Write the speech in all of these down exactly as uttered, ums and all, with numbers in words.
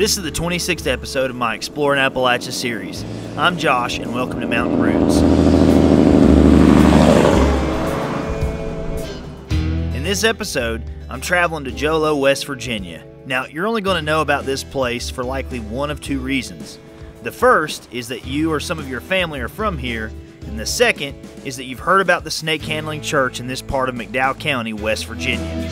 This is the twenty-sixth episode of my Exploring Appalachia series. I'm Josh, and welcome to Mountain Roots. In this episode, I'm traveling to Jolo, West Virginia. Now, you're only going to know about this place for likely one of two reasons. The first is that you or some of your family are from here, and the second is that you've heard about the snake handling church in this part of McDowell County, West Virginia.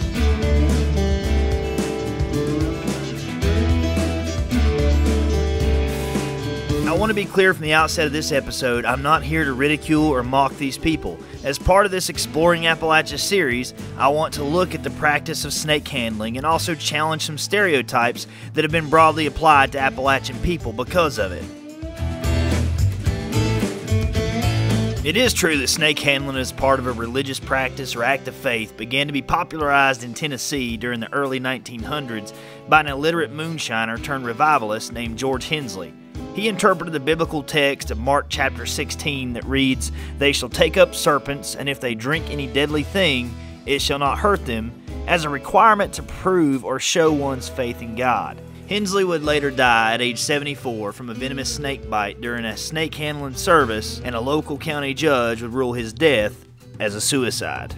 I want to be clear from the outset of this episode, I'm not here to ridicule or mock these people. As part of this Exploring Appalachia series, I want to look at the practice of snake handling and also challenge some stereotypes that have been broadly applied to Appalachian people because of it. It is true that snake handling as part of a religious practice or act of faith began to be popularized in Tennessee during the early nineteen hundreds by an illiterate moonshiner turned revivalist named George Hensley. He interpreted the biblical text of Mark chapter sixteen that reads, "They shall take up serpents, and if they drink any deadly thing, it shall not hurt them," as a requirement to prove or show one's faith in God. Hensley would later die at age seventy-four from a venomous snake bite during a snake handling service, and a local county judge would rule his death as a suicide.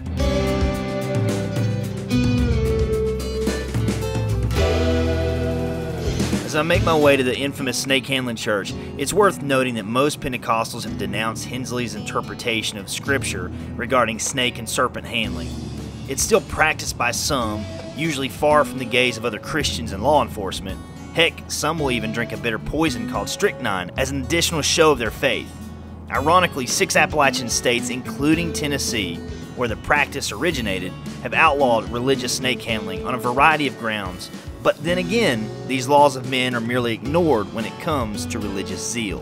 As I make my way to the infamous snake handling church, it's worth noting that most Pentecostals have denounced Hensley's interpretation of Scripture regarding snake and serpent handling. It's still practiced by some, usually far from the gaze of other Christians and law enforcement. Heck, some will even drink a bitter poison called strychnine as an additional show of their faith. Ironically, six Appalachian states, including Tennessee, where the practice originated, have outlawed religious snake handling on a variety of grounds. But then again, these laws of men are merely ignored when it comes to religious zeal.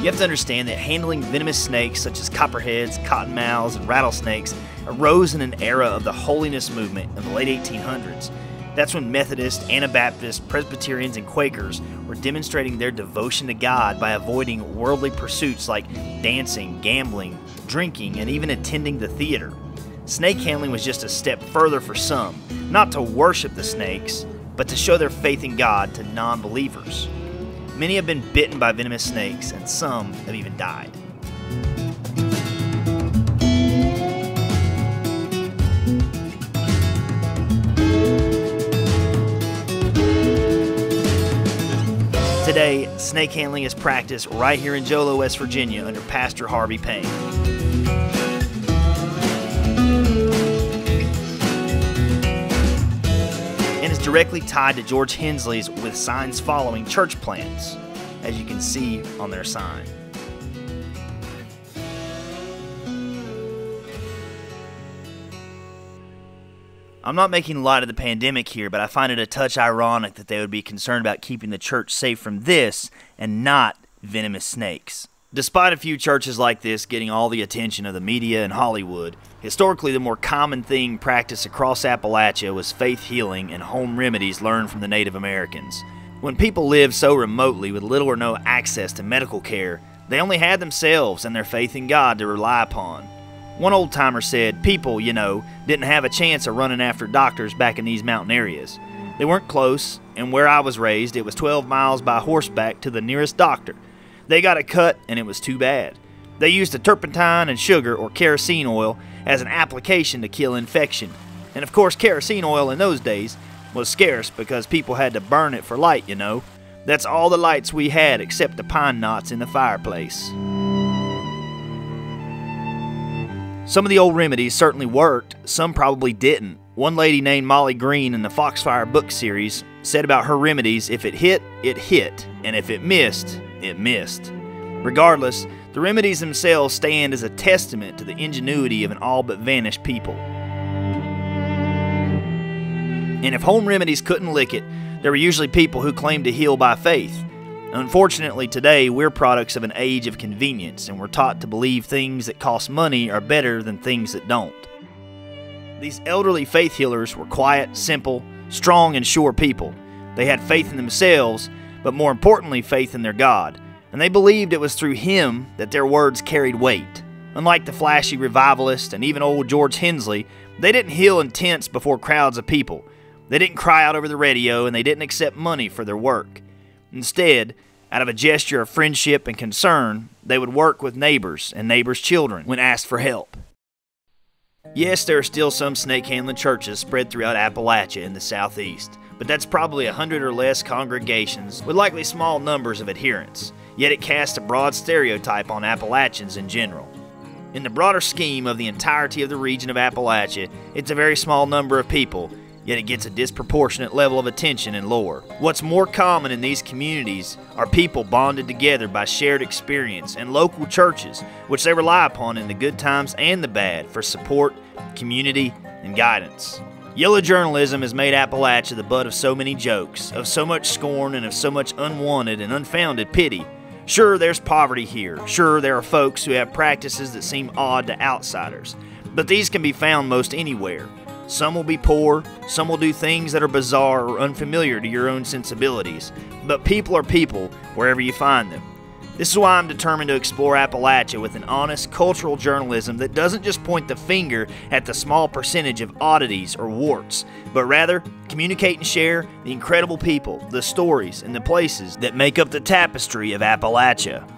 You have to understand that handling venomous snakes such as copperheads, cottonmouths, and rattlesnakes arose in an era of the Holiness Movement in the late eighteen hundreds. That's when Methodists, Anabaptists, Presbyterians, and Quakers were demonstrating their devotion to God by avoiding worldly pursuits like dancing, gambling, drinking, and even attending the theater. Snake handling was just a step further for some, not to worship the snakes, but to show their faith in God to non-believers. Many have been bitten by venomous snakes, and some have even died. Today, snake handling is practiced right here in Jolo, West Virginia, under Pastor Harvey Payne. Directly tied to George Hensley's "With Signs Following" church plans, as you can see on their sign. I'm not making light of the pandemic here, but I find it a touch ironic that they would be concerned about keeping the church safe from this and not venomous snakes. Despite a few churches like this getting all the attention of the media and Hollywood, historically the more common thing practiced across Appalachia was faith healing and home remedies learned from the Native Americans. When people lived so remotely with little or no access to medical care, they only had themselves and their faith in God to rely upon. One old-timer said, people, you know, didn't have a chance of running after doctors back in these mountain areas. They weren't close, and where I was raised, it was twelve miles by horseback to the nearest doctor. They got a cut, and it was too bad. They used the turpentine and sugar or kerosene oil as an application to kill infection. And of course, kerosene oil in those days was scarce because people had to burn it for light, you know. That's all the lights we had except the pine knots in the fireplace. Some of the old remedies certainly worked, some probably didn't. One lady named Molly Green in the Foxfire book series said about her remedies, if it hit, it hit, and if it missed, it missed. Regardless, the remedies themselves stand as a testament to the ingenuity of an all but vanished people. And if home remedies couldn't lick it, there were usually people who claimed to heal by faith. Unfortunately, today we're products of an age of convenience, and we're taught to believe things that cost money are better than things that don't. These elderly faith healers were quiet, simple, strong, and sure people. They had faith in themselves, but more importantly, faith in their God. And they believed it was through Him that their words carried weight. Unlike the flashy revivalists and even old George Hensley, they didn't heal in tents before crowds of people. They didn't cry out over the radio, and they didn't accept money for their work. Instead, out of a gesture of friendship and concern, they would work with neighbors and neighbors' children when asked for help. Yes, there are still some snake handling churches spread throughout Appalachia in the southeast, but that's probably a hundred or less congregations with likely small numbers of adherents, yet it casts a broad stereotype on Appalachians in general. In the broader scheme of the entirety of the region of Appalachia, it's a very small number of people, yet it gets a disproportionate level of attention and lore. What's more common in these communities are people bonded together by shared experience and local churches, which they rely upon in the good times and the bad for support, community, and guidance. Yellow journalism has made Appalachia the butt of so many jokes, of so much scorn, and of so much unwanted and unfounded pity. Sure, there's poverty here. Sure, there are folks who have practices that seem odd to outsiders, but these can be found most anywhere. Some will be poor, some will do things that are bizarre or unfamiliar to your own sensibilities, but people are people wherever you find them. This is why I'm determined to explore Appalachia with an honest cultural journalism that doesn't just point the finger at the small percentage of oddities or warts, but rather communicate and share the incredible people, the stories, and the places that make up the tapestry of Appalachia.